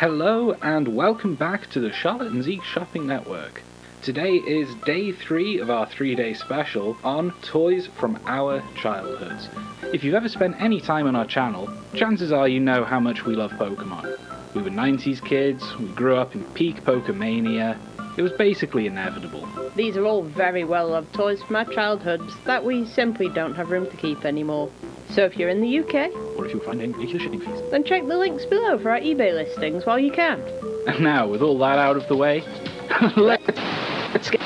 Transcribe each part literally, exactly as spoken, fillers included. Hello and welcome back to the Charlotte and Zeke Shopping Network. Today is day three of our three-day special on toys from our childhoods. If you've ever spent any time on our channel, chances are you know how much we love Pokemon. We were nineties kids, we grew up in peak Pokemania, it was basically inevitable. These are all very well-loved toys from our childhoods that we simply don't have room to keep anymore. So if you're in the U K, or if you find any particular shipping fees, then check the links below for our eBay listings while you can. And now, with all that out of the way, let's get...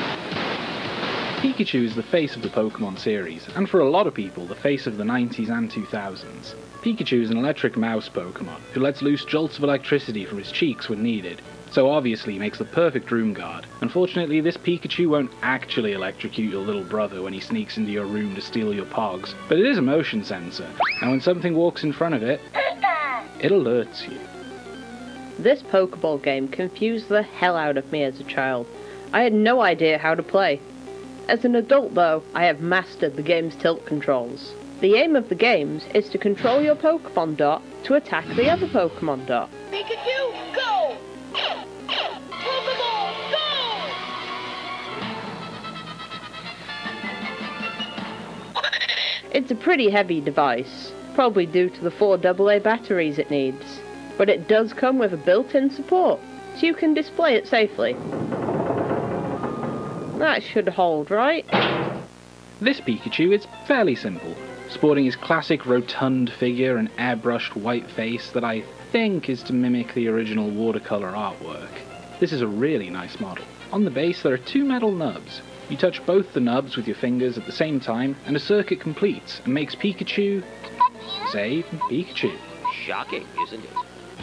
Pikachu is the face of the Pokemon series, and for a lot of people, the face of the nineties and two thousands. Pikachu is an electric mouse Pokemon, who lets loose jolts of electricity from his cheeks when needed, so obviously makes the perfect room guard. Unfortunately, this Pikachu won't actually electrocute your little brother when he sneaks into your room to steal your pogs, but it is a motion sensor, and when something walks in front of it, it alerts you. This Pokeball game confused the hell out of me as a child. I had no idea how to play. As an adult, though, I have mastered the game's tilt controls. The aim of the games is to control your Pokemon dot to attack the other Pokemon dot. Pikachu, go! Pokeball, go! It's a pretty heavy device, probably due to the four double A batteries it needs, but it does come with a built-in support, so you can display it safely. That should hold, right? This Pikachu is fairly simple, sporting his classic rotund figure and airbrushed white face that I think is to mimic the original watercolour artwork. This is a really nice model. On the base there are two metal nubs. You touch both the nubs with your fingers at the same time and a circuit completes and makes Pikachu... say, Pikachu. Shocking, isn't it?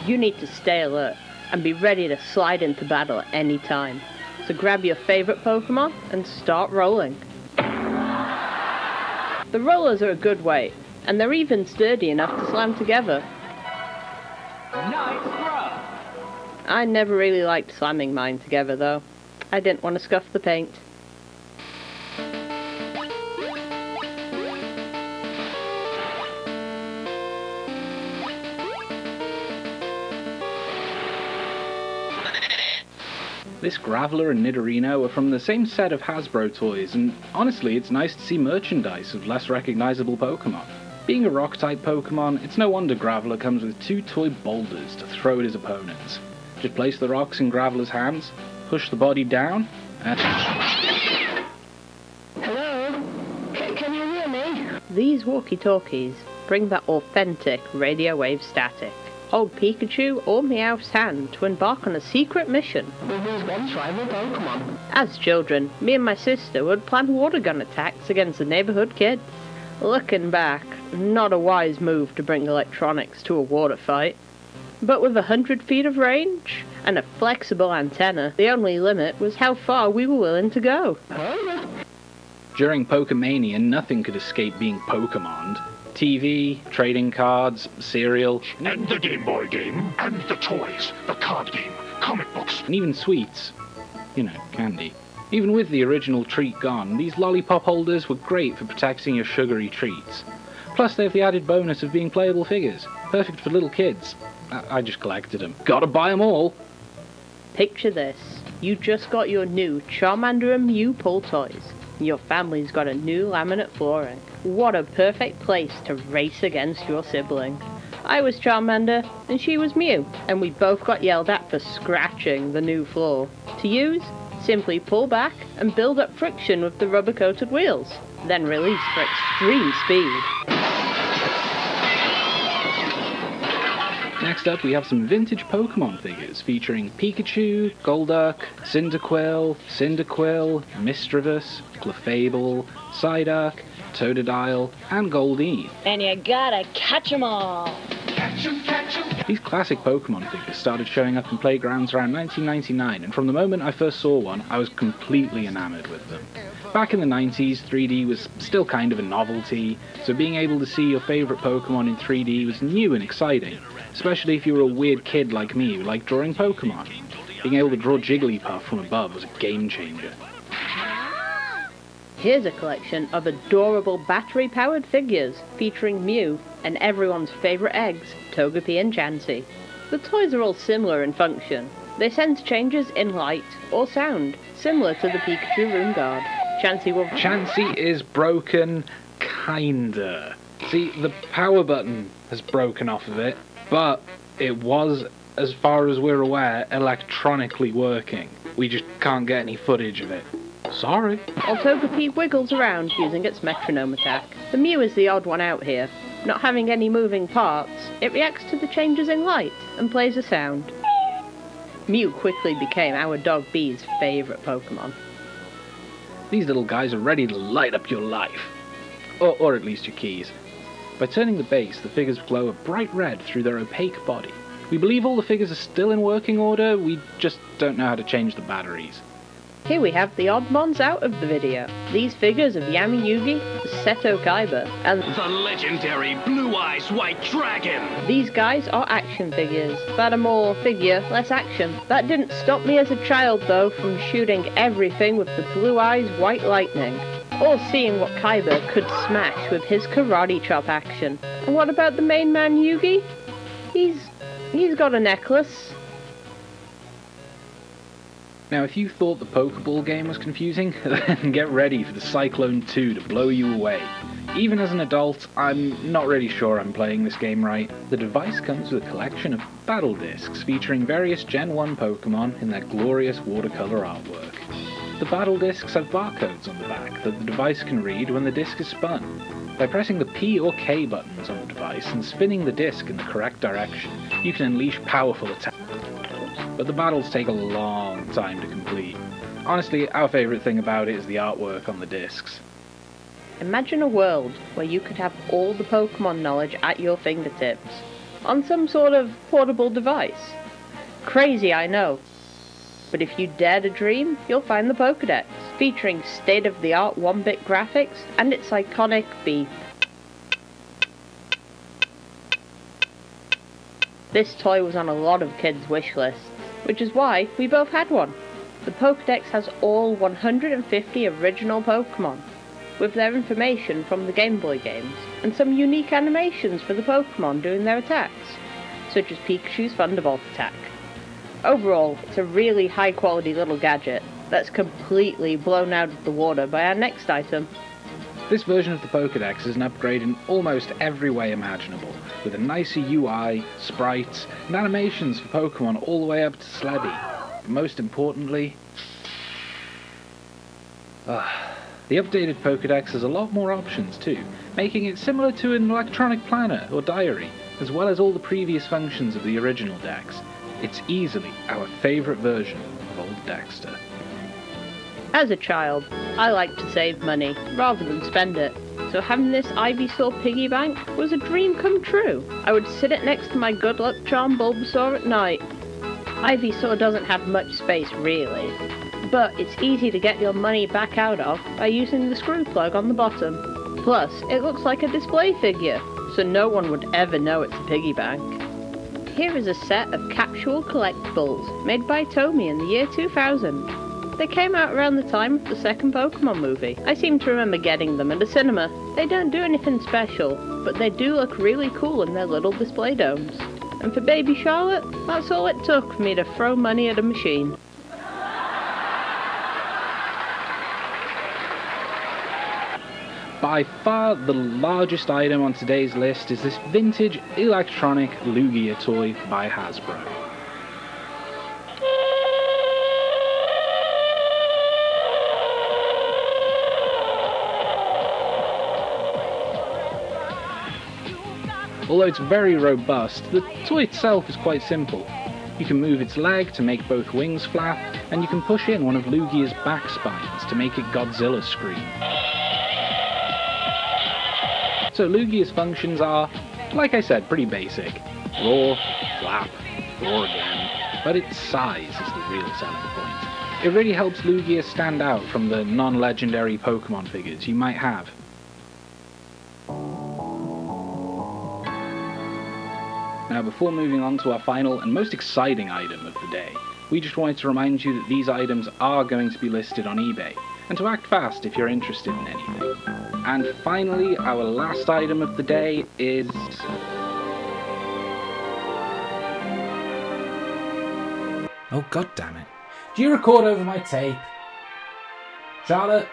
You need to stay alert and be ready to slide into battle at any time. So grab your favourite Pokemon and start rolling. The rollers are a good weight, and they're even sturdy enough to slam together. Nice throw. I never really liked slamming mine together though. I didn't want to scuff the paint. This Graveler and Nidorino are from the same set of Hasbro toys, and honestly it's nice to see merchandise of less recognisable Pokemon. Being a rock-type Pokemon, it's no wonder Graveler comes with two toy boulders to throw at his opponents. Just place the rocks in Graveler's hands, push the body down, and... Hello? C- can you hear me? These walkie-talkies bring that authentic radio wave static. Hold Pikachu or Meow's hand to embark on a secret mission with his once rival Pokemon. As children, me and my sister would plan water gun attacks against the neighborhood kids. Looking back, not a wise move to bring electronics to a water fight. But with a hundred feet of range and a flexible antenna, the only limit was how far we were willing to go. During Pokemania, nothing could escape being Pokemoned. T V, trading cards, cereal, and the Game Boy game, and the toys, the card game, comic books, and even sweets. You know, candy. Even with the original treat gone, these lollipop holders were great for protecting your sugary treats. Plus they have the added bonus of being playable figures, perfect for little kids. I, I just collected them. Gotta buy them all! Picture this. You just got your new Charmander and Mew pull toys. Your family's got a new laminate flooring. What a perfect place to race against your sibling. I was Charmander and she was Mew, and we both got yelled at for scratching the new floor. To use, simply pull back and build up friction with the rubber coated wheels, then release for extreme speed. Next up we have some vintage Pokemon figures featuring Pikachu, Golduck, Cyndaquil, Cyndaquil, Misdreavus, Clefable, Psyduck, Totodile, and Goldeen. And you gotta catch them all! Catch 'em, catch 'em! These classic Pokemon figures started showing up in playgrounds around nineteen ninety-nine, and from the moment I first saw one, I was completely enamoured with them. Back in the nineties, three D was still kind of a novelty, so being able to see your favourite Pokemon in three D was new and exciting, especially if you were a weird kid like me who liked drawing Pokemon. Being able to draw Jigglypuff from above was a game changer. Here's a collection of adorable battery-powered figures featuring Mew and everyone's favourite eggs, Togepi and Chansey. The toys are all similar in function. They sense changes in light or sound, similar to the Pikachu room guard. Chansey will... Chansey is broken, kinda. See, the power button has broken off of it, but it was, as far as we're aware, electronically working. We just can't get any footage of it. Sorry. Togepi wiggles around using its metronome attack. The Mew is the odd one out here. Not having any moving parts, it reacts to the changes in light and plays a sound. Mew quickly became our dog B's favourite Pokemon. These little guys are ready to light up your life. Or, or at least your keys. By turning the base, the figures glow a bright red through their opaque body. We believe all the figures are still in working order, we just don't know how to change the batteries. Here we have the odd ones out of the video. These figures of Yami Yugi, Seto Kaiba, and the legendary Blue Eyes White Dragon. These guys are action figures, but a more figure, less action. That didn't stop me as a child though from shooting everything with the Blue Eyes White Lightning, or seeing what Kaiba could smash with his karate chop action. And what about the main man Yugi? He's... he's got a necklace. Now, if you thought the Pokeball game was confusing, then get ready for the Cyclone two to blow you away. Even as an adult, I'm not really sure I'm playing this game right. The device comes with a collection of battle discs featuring various Gen one Pokemon in their glorious watercolor artwork. The battle discs have barcodes on the back that the device can read when the disc is spun. By pressing the P or K buttons on the device and spinning the disc in the correct direction, you can unleash powerful attacks. But the battles take a long time to complete. Honestly, our favourite thing about it is the artwork on the discs. Imagine a world where you could have all the Pokemon knowledge at your fingertips, on some sort of portable device. Crazy, I know. But if you dare to dream, you'll find the Pokedex, featuring state-of-the-art one-bit graphics and its iconic beep. This toy was on a lot of kids' wish lists, which is why we both had one. The Pokedex has all one hundred fifty original Pokemon, with their information from the Game Boy games, and some unique animations for the Pokemon doing their attacks, such as Pikachu's Thunderbolt attack. Overall, it's a really high quality little gadget that's completely blown out of the water by our next item. This version of the Pokedex is an upgrade in almost every way imaginable, with a nicer U I, sprites, and animations for Pokemon all the way up to Sleddy. Most importantly... Uh, the updated Pokedex has a lot more options too, making it similar to an electronic planner or diary, as well as all the previous functions of the original Dex. It's easily our favourite version of Old Dexter. As a child, I liked to save money, rather than spend it, so having this Ivysaur piggy bank was a dream come true. I would sit it next to my good luck charm Bulbasaur at night. Ivysaur doesn't have much space really, but it's easy to get your money back out of by using the screw plug on the bottom. Plus, it looks like a display figure, so no one would ever know it's a piggy bank. Here is a set of capsule collectibles made by Tomy in the year two thousand. They came out around the time of the second Pokemon movie. I seem to remember getting them at a cinema. They don't do anything special, but they do look really cool in their little display domes. And for baby Charlotte, that's all it took for me to throw money at a machine. By far the largest item on today's list is this vintage electronic Lugia toy by Hasbro. Although it's very robust, the toy itself is quite simple. You can move its leg to make both wings flap, and you can push in one of Lugia's back spines to make it Godzilla scream. So Lugia's functions are, like I said, pretty basic. Roar, flap, roar again. But its size is the real selling point. It really helps Lugia stand out from the non-legendary Pokemon figures you might have. Now, before moving on to our final and most exciting item of the day, we just wanted to remind you that these items are going to be listed on eBay, and to act fast if you're interested in anything. And finally, our last item of the day is... Oh, god damn it. Do you record over my tape? Charlotte?